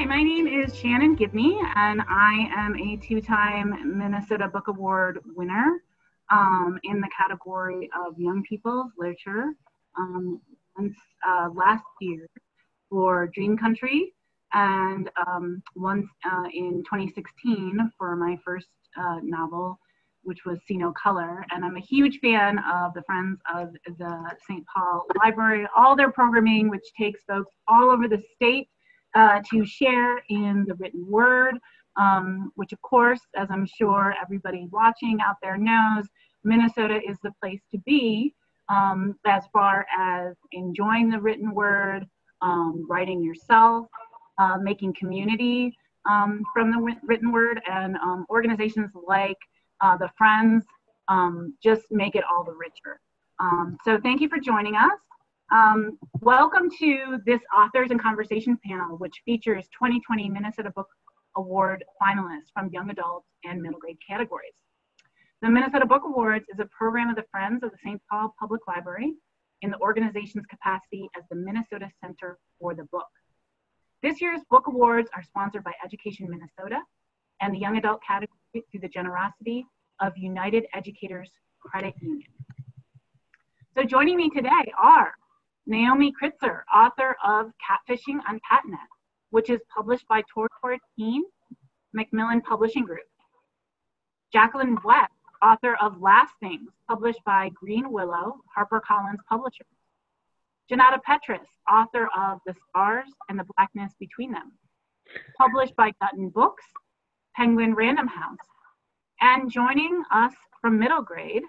Hi, my name is Shannon Gibney, and I am a two-time Minnesota Book Award winner in the category of young people's literature last year for Dream Country, and once in 2016 for my first novel, which was See No Color. And I'm a huge fan of the Friends of the St. Paul Library, all their programming, which takes folks all over the state to share in the written word, which of course, as I'm sure everybody watching out there knows, Minnesota is the place to be as far as enjoying the written word, writing yourself, making community from the written word, and organizations like the Friends just make it all the richer. So thank you for joining us. Welcome to this Authors and Conversation panel, which features 2020 Minnesota Book Award finalists from young adults and middle grade categories. The Minnesota Book Awards is a program of the Friends of the St. Paul Public Library in the organization's capacity as the Minnesota Center for the Book. This year's Book Awards are sponsored by Education Minnesota and the young adult category through the generosity of United Educators Credit Union. So joining me today are Naomi Kritzer, author of Catfishing on CatNet, which is published by Tor Teen, Macmillan Publishing Group. Jacqueline West, author of Last Things, published by Green Willow, HarperCollins Publishers. Junauda Petrus, author of The Stars and the Blackness Between Them, published by Dutton Books, Penguin Random House. And joining us from middle grade,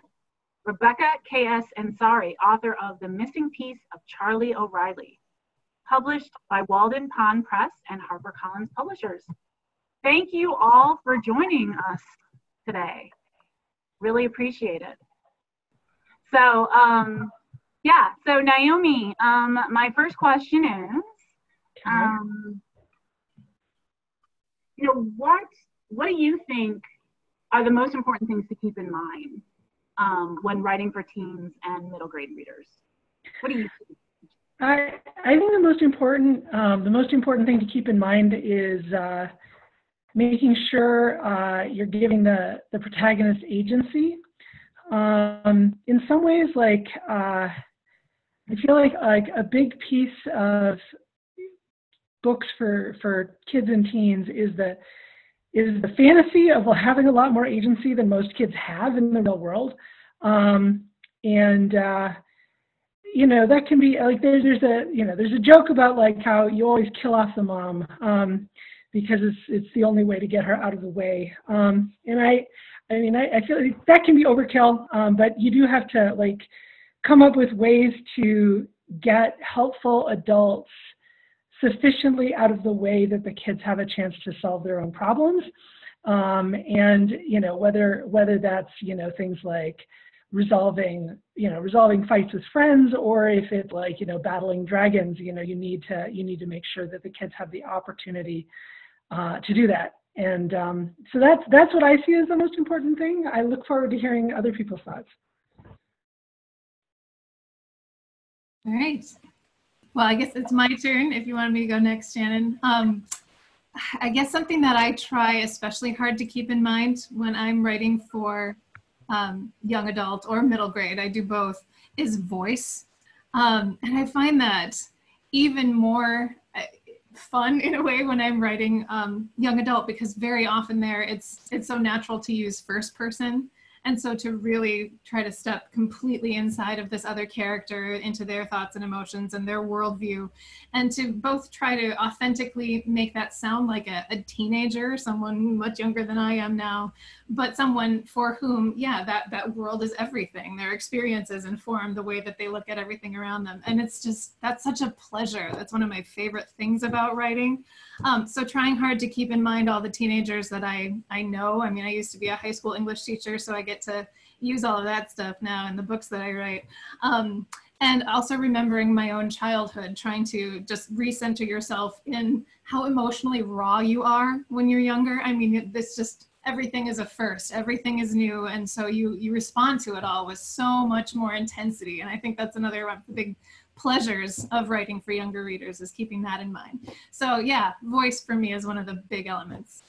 Rebecca K. S. Ansari, author of The Missing Piece of Charlie O'Reilly, published by Walden Pond Press and HarperCollins Publishers. Thank you all for joining us today. Really appreciate it. So so Naomi, my first question is, what do you think are the most important things to keep in mind when writing for teens and middle grade readers? What do you think? I think the most important thing to keep in mind is making sure you're giving the protagonist agency. In some ways, I feel like a big piece of books for kids and teens is the fantasy of having a lot more agency than most kids have in the real world. That can be like, there's a joke about how you always kill off the mom because it's the only way to get her out of the way. I feel like that can be overkill, but you do have to come up with ways to get helpful adults sufficiently out of the way that the kids have a chance to solve their own problems. Whether that's, things like resolving fights with friends, or if it's battling dragons, you need to make sure that the kids have the opportunity to do that. And so that's what I see as the most important thing. I look forward to hearing other people's thoughts. All right. Well, I guess it's my turn if you wanted me to go next, Shannon. I guess something that I try especially hard to keep in mind when I'm writing for young adult or middle grade, I do both, is voice. And I find that even more fun in a way when I'm writing young adult, because very often it's so natural to use first person. And so to really try to step completely inside of this other character into their thoughts and emotions and their worldview, and to both try to authentically make that sound like a teenager, someone much younger than I am now, but someone for whom, that world is everything. Their experiences inform the way that they look at everything around them. And it's just, that's such a pleasure. That's one of my favorite things about writing. So trying hard to keep in mind all the teenagers that I know. I used to be a high school English teacher, so I get to use all of that stuff now in the books that I write. And also remembering my own childhood, trying to just recenter yourself in how emotionally raw you are when you're younger. This just everything is a first, everything is new, and so you respond to it all with so much more intensity. And I think that's another one of the big pleasures of writing for younger readers, is keeping that in mind. So yeah, voice for me is one of the big elements.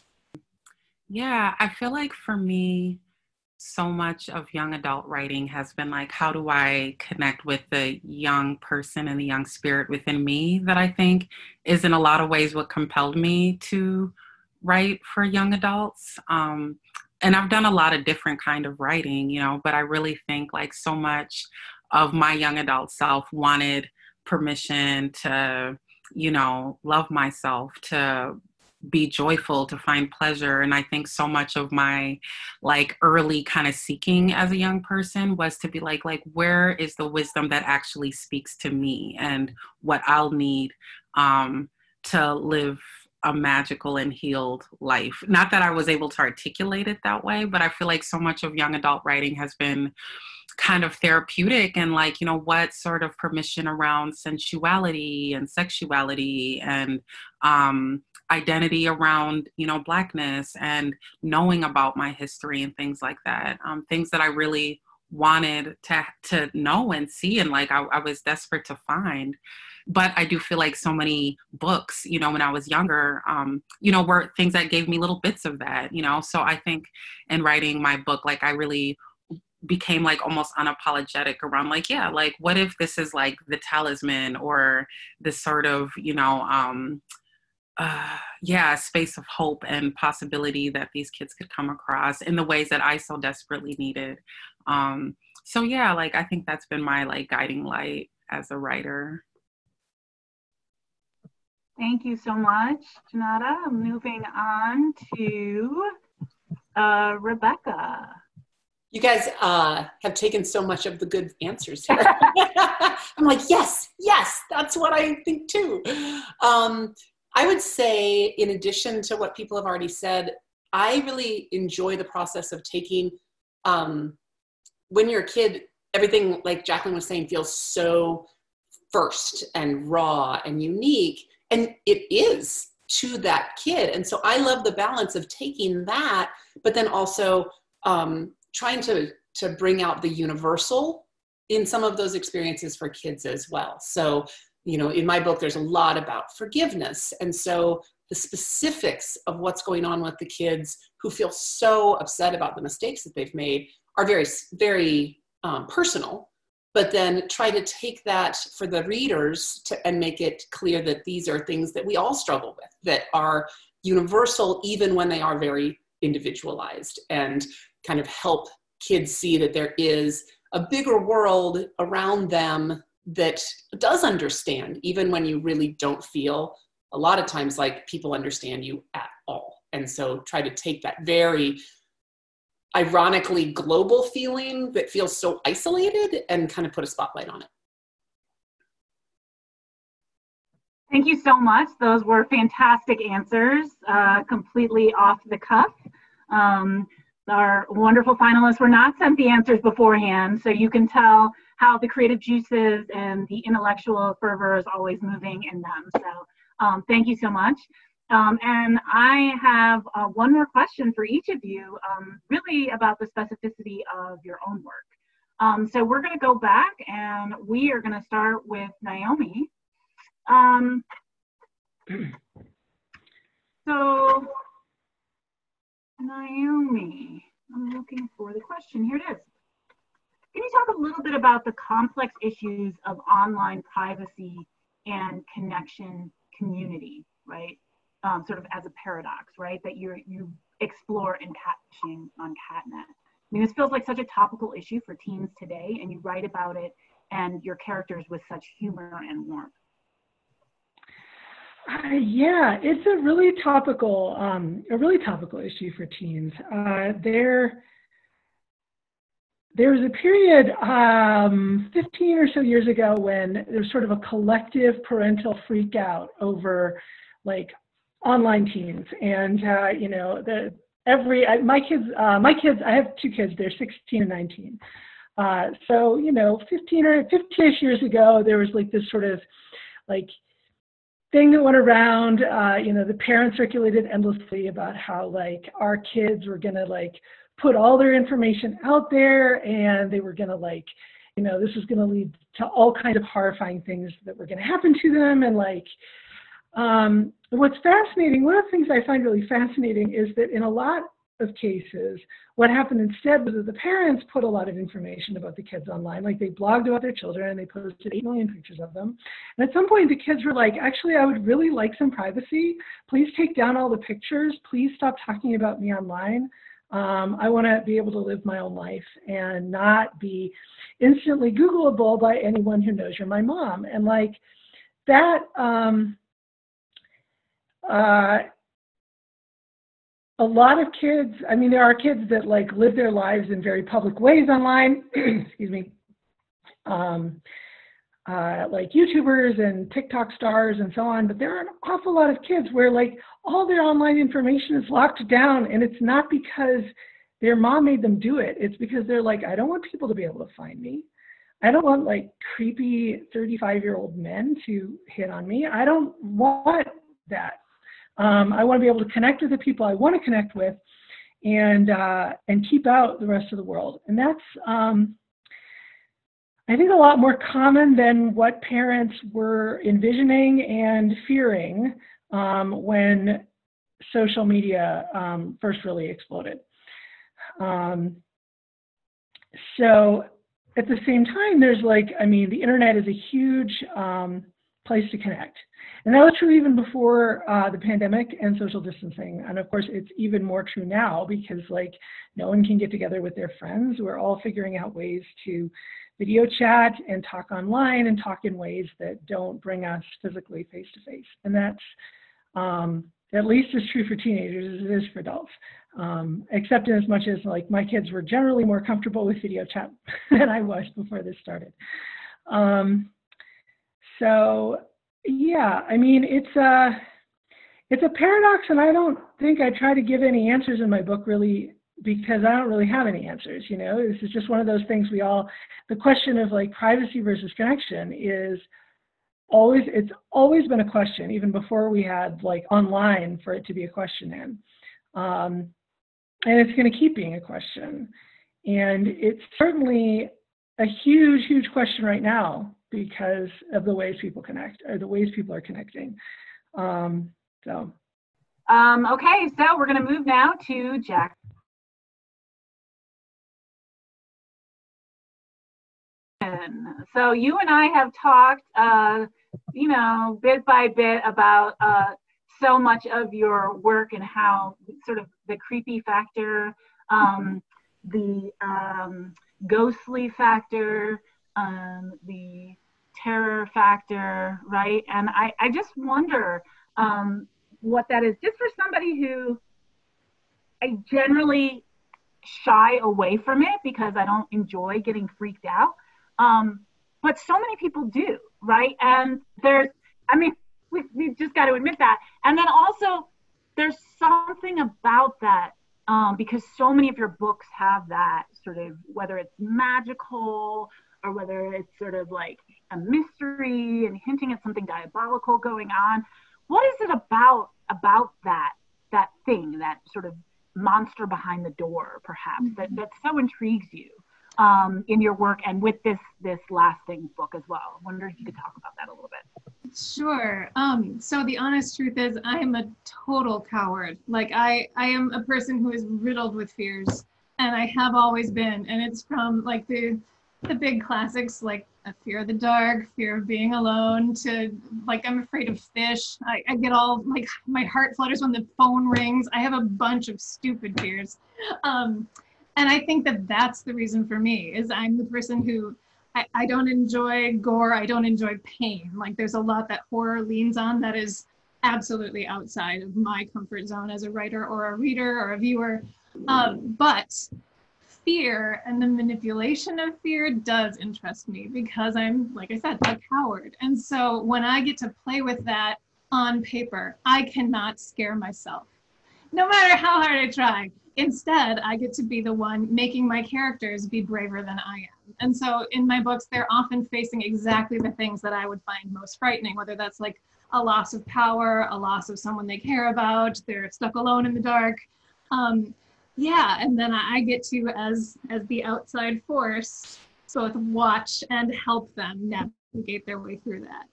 Yeah, I feel like for me, so much of young adult writing has been like, how do I connect with the young person and the young spirit within me, that I think is in a lot of ways what compelled me to write for young adults. And I've done a lot of different kind of writing, you know, but I really think like so much of my young adult self wanted permission to, you know, love myself, to be joyful, to find pleasure. And I think so much of my like early kind of seeking as a young person was to be like where is the wisdom that actually speaks to me and what I'll need to live a magical and healed life. Not that I was able to articulate it that way, but I feel like so much of young adult writing has been kind of therapeutic, and like, you know, what sort of permission around sensuality and sexuality and identity around, you know, Blackness and knowing about my history and things like that. Things that I really wanted to know and see, and like I was desperate to find. But I do feel like so many books, you know, when I was younger, you know, were things that gave me little bits of that, you know. So I think in writing my book, like I really became like almost unapologetic around like, yeah, like what if this is like the talisman or this sort of, you know, yeah, space of hope and possibility that these kids could come across in the ways that I so desperately needed. So yeah, like I think that's been my like guiding light as a writer. Thank you so much, Junauda. Moving on to Rebecca. You guys have taken so much of the good answers here. I'm like, yes, yes, that's what I think too. I would say, in addition to what people have already said, I really enjoy the process of taking, when you're a kid, everything, like Jacqueline was saying, feels so first and raw and unique. And it is to that kid. And so I love the balance of taking that, but then also trying to bring out the universal in some of those experiences for kids as well. So, you know, in my book, there's a lot about forgiveness. And so the specifics of what's going on with the kids who feel so upset about the mistakes that they've made are very, very personal. But then try to take that for the readers and make it clear that these are things that we all struggle with, that are universal, even when they are very individualized, and kind of help kids see that there is a bigger world around them that does understand, even when you really don't feel a lot of times like people understand you at all. And so try to take that very ironically global feeling that feels so isolated and kind of put a spotlight on it. Thank you so much. Those were fantastic answers, completely off the cuff. Our wonderful finalists were not sent the answers beforehand, so you can tell how the creative juices and the intellectual fervor is always moving in them. So thank you so much. And I have one more question for each of you, really about the specificity of your own work. So we're going to go back, and we are going to start with Naomi. So Naomi, I'm looking for the question. Here it is. Can you talk a little bit about the complex issues of online privacy and connection community, right? Sort of as a paradox, right, that you explore in Catfishing on CatNet. I mean, this feels like such a topical issue for teens today, and you write about it and your characters with such humor and warmth. Yeah, it's a really topical issue for teens. There was a period 15 or so years ago when there was sort of a collective parental freak out over like online teens, and you know, my kids, I have two kids, they're 16 and 19. So you know, 15 or 15-ish years ago, there was like this sort of like thing that went around, you know, the parents circulated endlessly about how, like, our kids were gonna, like, put all their information out there, and they were gonna, like, you know, this was gonna lead to all kinds of horrifying things that were gonna happen to them. And, like, what's fascinating, one of the things I find really fascinating is that in a lot of cases, what happened instead was that the parents put a lot of information about the kids online. Like, they blogged about their children and they posted 8 million pictures of them. And at some point the kids were like, actually, I would really like some privacy. Please take down all the pictures. Please stop talking about me online. I want to be able to live my own life and not be instantly Googleable by anyone who knows you're my mom. And, like, that, a lot of kids, I mean, there are kids that, like, live their lives in very public ways online, excuse me, like YouTubers and TikTok stars and so on, but there are an awful lot of kids where, like, all their online information is locked down, and it's not because their mom made them do it. It's because they're like, I don't want people to be able to find me. I don't want, like, creepy 35-year-old men to hit on me. I don't want that. I want to be able to connect with the people I want to connect with, and keep out the rest of the world. And that's, I think, a lot more common than what parents were envisioning and fearing when social media first really exploded. So at the same time, there's, like, I mean, the internet is a huge place to connect. And that was true even before the pandemic and social distancing. And of course, it's even more true now because, like, no one can get together with their friends. We're all figuring out ways to video chat and talk online and talk in ways that don't bring us physically face to face. And that's at least as true for teenagers as it is for adults, except in as much as, like, my kids were generally more comfortable with video chat than I was before this started. So, yeah, I mean, it's a paradox, and I don't think I try to give any answers in my book, really, because I don't really have any answers, you know. This is just one of those things we all, the question of, like, privacy versus connection is always, it's always been a question, even before we had, like, online for it to be a question in. And it's going to keep being a question. And it's certainly a huge, huge question right now, because of the ways people connect, or the ways people are connecting. Okay, so we're going to move now to Jack. So you and I have talked, you know, bit by bit about so much of your work and how sort of the creepy factor, the ghostly factor, the terror factor, right? And I just wonder what that is. Just for somebody who, I generally shy away from it because I don't enjoy getting freaked out. But so many people do, right? And there's, I mean, we've just got to admit that. And then also there's something about that because so many of your books have that sort of, whether it's magical or whether it's sort of like a mystery and hinting at something diabolical going on. What is it about that thing, that sort of monster behind the door, perhaps, that so intrigues you in your work and with this Last Things book as well? I wonder if you could talk about that a little bit. Sure. So the honest truth is I'm a total coward. Like, I am a person who is riddled with fears, and I have always been. And it's from, like, the big classics, like a fear of the dark, fear of being alone, to, like, I'm afraid of fish. I get all, like, my heart flutters when the phone rings. I have a bunch of stupid fears. And I think that that's the reason for me, is I'm the person who, I don't enjoy gore. I don't enjoy pain. Like, there's a lot that horror leans on that is absolutely outside of my comfort zone as a writer or a reader or a viewer. But fear and the manipulation of fear does interest me because I'm, like I said, a coward. And so when I get to play with that on paper, I cannot scare myself, no matter how hard I try. Instead, I get to be the one making my characters be braver than I am. And so in my books, they're often facing exactly the things that I would find most frightening, whether that's like a loss of power, a loss of someone they care about, they're stuck alone in the dark. Yeah, and then I get to, as the outside force, both watch and help them navigate their way through that.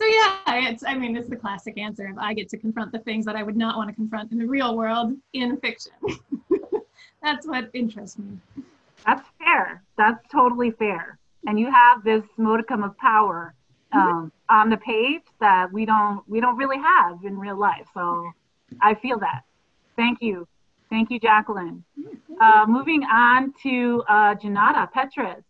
So yeah, it's, I mean, it's the classic answer of I get to confront the things that I would not want to confront in the real world in fiction. That's what interests me. That's fair. That's totally fair. And you have this modicum of power on the page that we don't really have in real life. So I feel that. Thank you. Thank you, Jacqueline. Moving on to Junauda Petrus.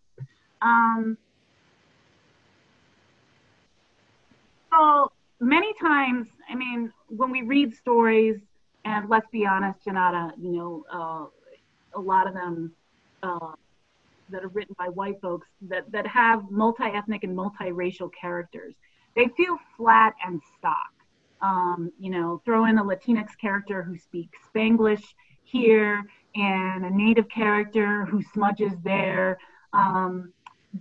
So many times, I mean, when we read stories, and let's be honest, Junauda, you know, a lot of them that are written by white folks that have multi-ethnic and multiracial characters, they feel flat and stock. You know, throw in a Latinx character who speaks Spanglish here and a Native character who smudges there.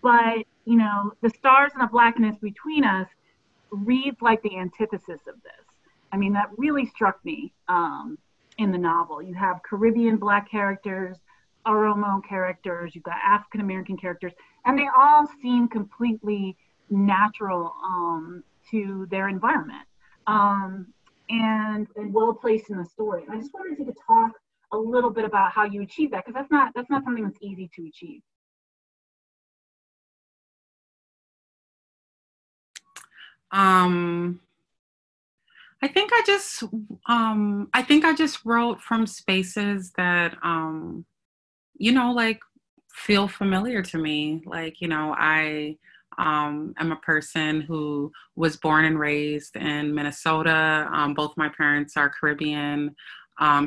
But, you know, The Stars and the Blackness Between Us reads like the antithesis of this. I mean, that really struck me in the novel. You have Caribbean Black characters, Oromo characters, you've got African American characters, and they all seem completely natural to their environment and well placed in the story. And I just wondered if you could talk a little bit about how you achieve that, because that's not something that's easy to achieve. I think I just wrote from spaces that you know, like, feel familiar to me. Like, you know, I am a person who was born and raised in Minnesota. Both my parents are Caribbean.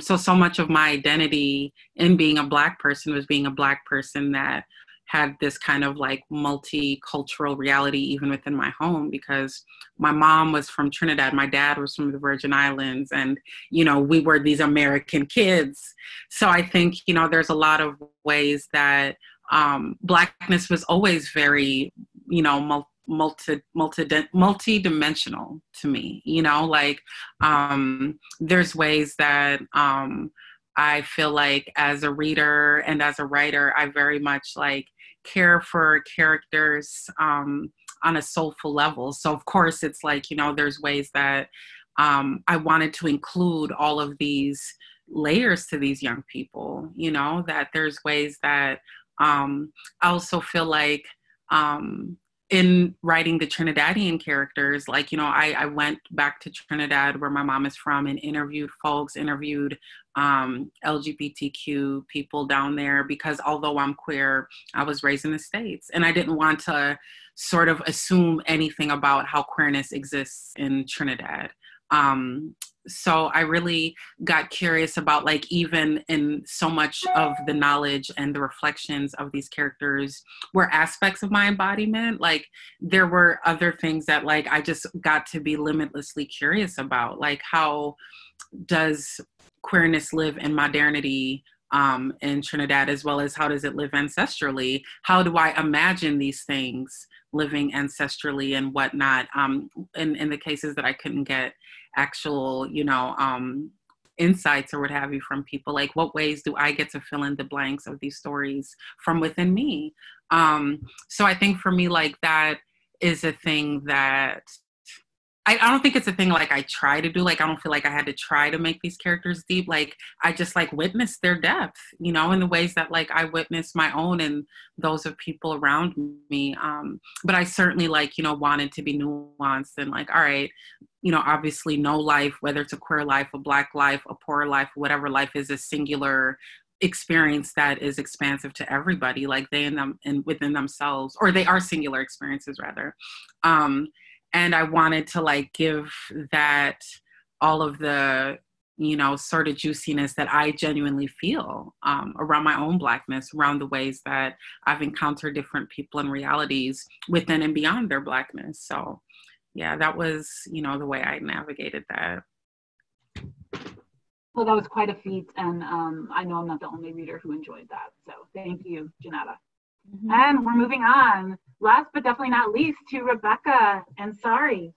So much of my identity in being a Black person was being a Black person that had this kind of like multicultural reality even within my home, because my mom was from Trinidad, my dad was from the Virgin Islands, and, you know, we were these American kids. So I think, you know, there's a lot of ways that Blackness was always very, you know, multi-dimensional to me, you know, like there's ways that I feel like as a reader and as a writer, I very much like care for characters on a soulful level. So of course it's like, you know, there's ways that I wanted to include all of these layers to these young people, you know, that there's ways that I also feel like in writing the Trinidadian characters, like, you know, I went back to Trinidad where my mom is from and interviewed folks, LGBTQ people down there, because although I'm queer, I was raised in the States and I didn't want to sort of assume anything about how queerness exists in Trinidad. So I really got curious about, like, even in so much of the knowledge and the reflections of these characters were aspects of my embodiment. Like, there were other things that, like, I just got to be limitlessly curious about, like, how does queerness live in modernity in Trinidad, as well as how does it live ancestrally? How do I imagine these things living ancestrally and whatnot? In the cases that I couldn't get actual, you know, insights or what have you from people, like, what ways do I get to fill in the blanks of these stories from within me? So I think for me, like, that is a thing that I don't think it's a thing like I try to do. Like, I don't feel like I had to try to make these characters deep. Like, I just, like, witnessed their depth, you know, in the ways that, like, I witnessed my own and those of people around me. But I certainly, like, you know, wanted to be nuanced and, like, all right, you know, obviously no life, whether it's a queer life, a Black life, a poor life, whatever life, is a singular experience that is expansive to everybody, like they and them and within themselves, or they are singular experiences rather. And I wanted to, like, give that all of the, you know, sort of juiciness that I genuinely feel around my own Blackness, around the ways that I've encountered different people and realities within and beyond their Blackness. So yeah, that was, you know, the way I navigated that. Well, that was quite a feat. And I know I'm not the only reader who enjoyed that. So thank you, Junauda. Mm-hmm. And we're moving on, last but definitely not least, to Rebecca Ansari.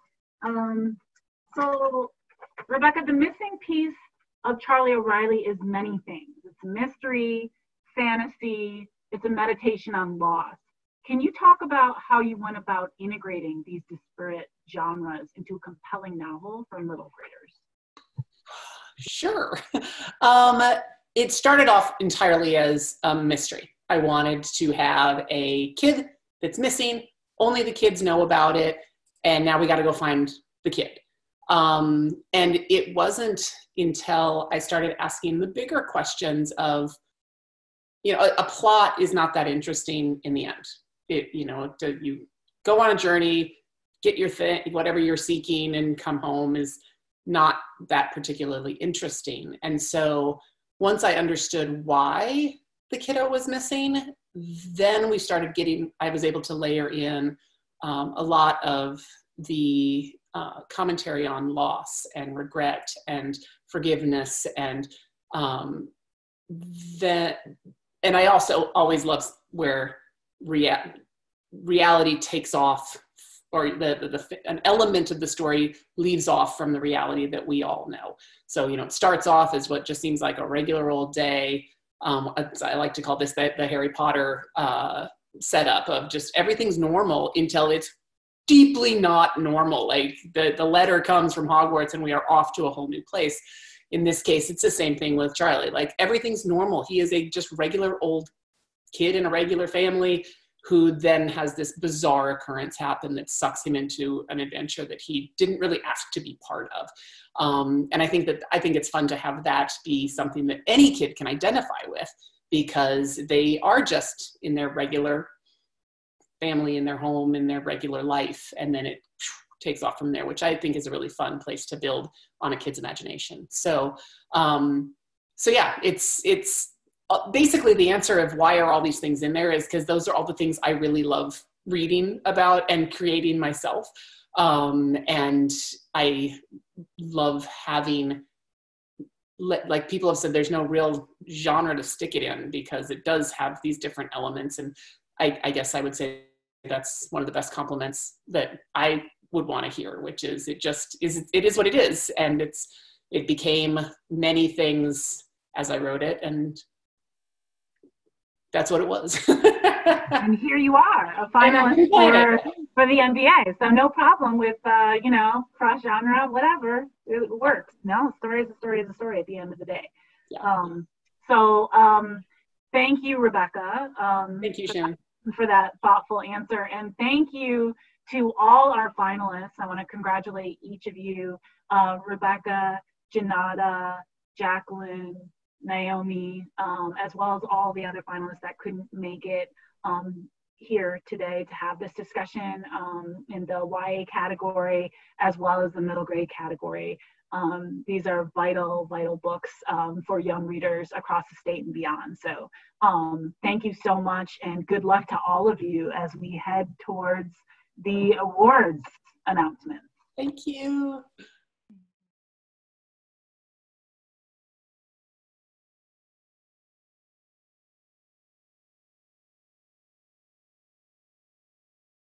So Rebecca, The Missing Piece of Charlie O'Reilly is many things. It's mystery, fantasy, it's a meditation on loss. Can you talk about how you went about integrating these disparate genres into a compelling novel for middle graders? Sure. It started off entirely as a mystery. I wanted to have a kid that's missing, only the kids know about it, and now we got to go find the kid. And it wasn't until I started asking the bigger questions of, you know, a plot is not that interesting in the end. It, you know, you go on a journey, get your thing, whatever you're seeking, and come home is not that particularly interesting. And so once I understood why the kiddo was missing, then we started getting, I was able to layer in a lot of the commentary on loss and regret and forgiveness, and and I also always love where reality takes off, or an element of the story leaves off from the reality that we all know. So, you know, it starts off as what just seems like a regular old day. I like to call this the Harry Potter setup of just everything's normal until it's deeply not normal. Like the letter comes from Hogwarts and we are off to a whole new place. In this case, it's the same thing with Charlie. Like everything's normal. He is a just regular old kid in a regular family who then has this bizarre occurrence happen that sucks him into an adventure that he didn't really ask to be part of. And I think it's fun to have that be something that any kid can identify with, because they are just in their regular family, in their home, in their regular life. And then it takes off from there, which I think is a really fun place to build on a kid's imagination. So, so yeah, it's basically the answer of why are all these things in there is because those are all the things I really love reading about and creating myself. And I love having, like people have said, there's no real genre to stick it in because it does have these different elements. And I guess I would say that's one of the best compliments that I would want to hear, which is it just is, it is what it is. And it became many things as I wrote it, and that's what it was. And here you are, a finalist for the MBA. So no problem with, you know, cross genre, whatever, it works. No, story is a story is a story at the end of the day. Yeah. Thank you, Rebecca. Thank you, Shannon, for that thoughtful answer. And thank you to all our finalists. I want to congratulate each of you, Rebecca, Junauda, Jacqueline, Naomi, as well as all the other finalists that couldn't make it here today to have this discussion in the YA category, as well as the middle grade category. These are vital, vital books for young readers across the state and beyond. So thank you so much, and good luck to all of you as we head towards the awards announcement. Thank you.